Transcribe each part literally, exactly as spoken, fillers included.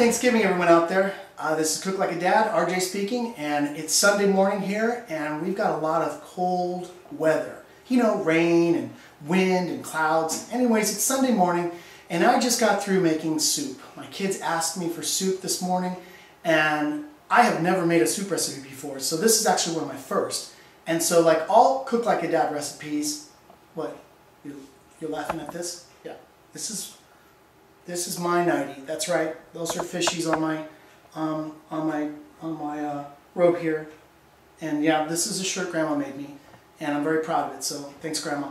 Thanksgiving, everyone out there. Uh, this is Cook Like a Dad, R J speaking, and it's Sunday morning here, and we've got a lot of cold weather. You know, rain and wind and clouds. Anyways, it's Sunday morning, and I just got through making soup. My kids asked me for soup this morning, and I have never made a soup recipe before, so this is actually one of my first. And so, like all Cook Like a Dad recipes, what? You're, you're laughing at this? Yeah. This is... This is my nightie. That's right. Those are fishies on my, um, on my, on my uh, robe here. And yeah, this is a shirt Grandma made me, and I'm very proud of it. So thanks, Grandma.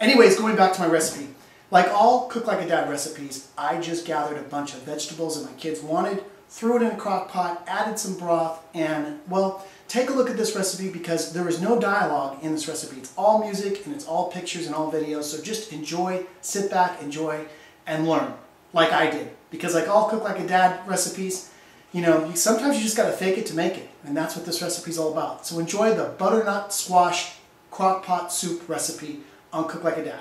Anyways, going back to my recipe. Like all Cook Like a Dad recipes, I just gathered a bunch of vegetables that my kids wanted, threw it in a crock pot, added some broth, and well, take a look at this recipe because there is no dialogue in this recipe. It's all music and it's all pictures and all videos. So just enjoy, sit back, enjoy, and learn. Like I did, because like all Cook Like a Dad recipes, you know, sometimes you just gotta fake it to make it, and that's what this recipe is all about. So enjoy the butternut squash crock pot soup recipe on Cook Like a Dad.